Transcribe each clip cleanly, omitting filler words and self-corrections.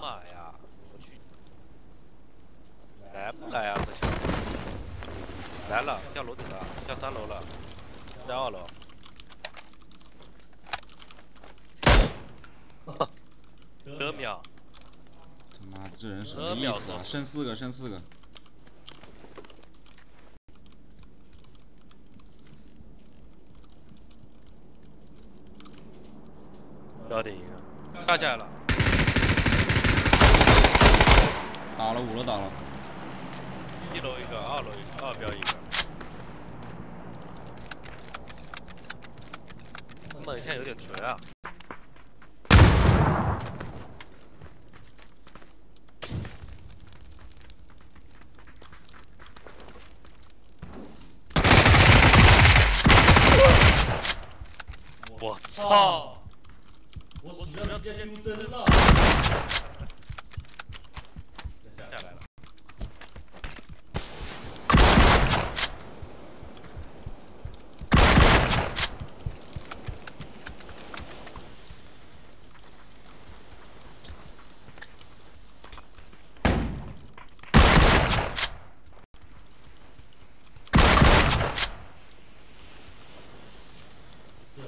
妈呀！我去，来不来啊？这小子来了，跳楼顶了，跳3楼了，在2楼。得秒！他妈的，这人什么意思啊？剩4个，剩4个。 标点一个，跳起来了，打了5楼，打了，1楼一个，2楼一个，2标一个，猛一下有点锤啊，我操！ 我主要直接丢真了，下来了。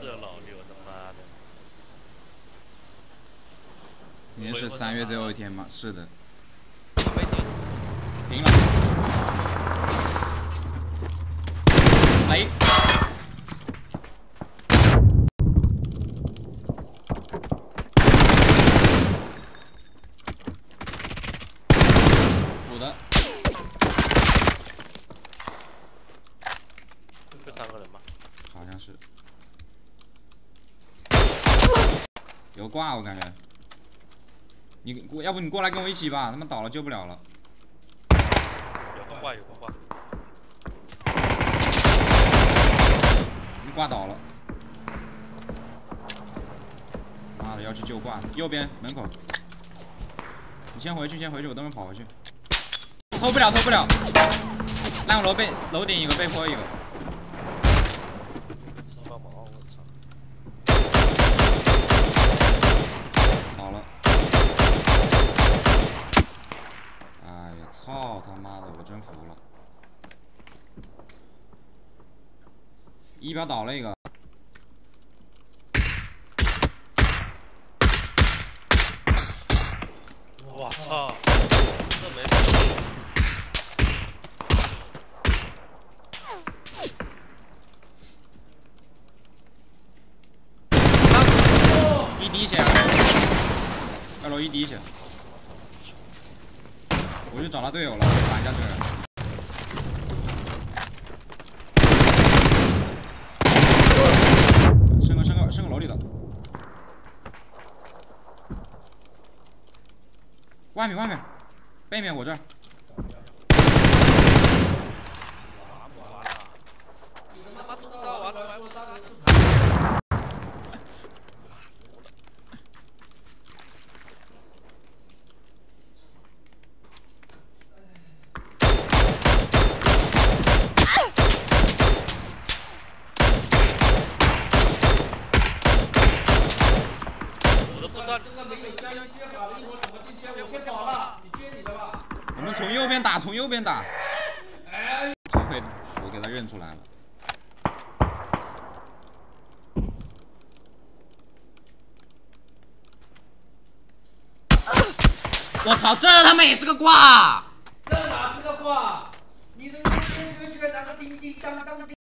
这老六他妈的！ 今天是3月最后一天吗？是的。没停，停了。哎。我的。这3个人吗？好像是。有挂，我感觉。 你要不你过来跟我一起吧，他们倒了救不了了。有挂有挂，你挂倒了。妈的，要去救挂，右边门口。你先回去，先回去，我等会跑回去。偷不了，偷不了。烂楼被楼顶一个，被坡一个。帮忙，我操！倒了。 操他妈的，我真服了！1标倒了一个，我操！这没1滴血，2楼1滴血。 我去找他队友了，打一下这个人。升个楼里的。外面，背面我这儿。你他妈都杀完了，还我杀个四盘。 我们从右边打，从右边打。机会，我给他认出来了。我操，这他妈也是个挂！这哪是个挂？你这个拿个叮叮当当。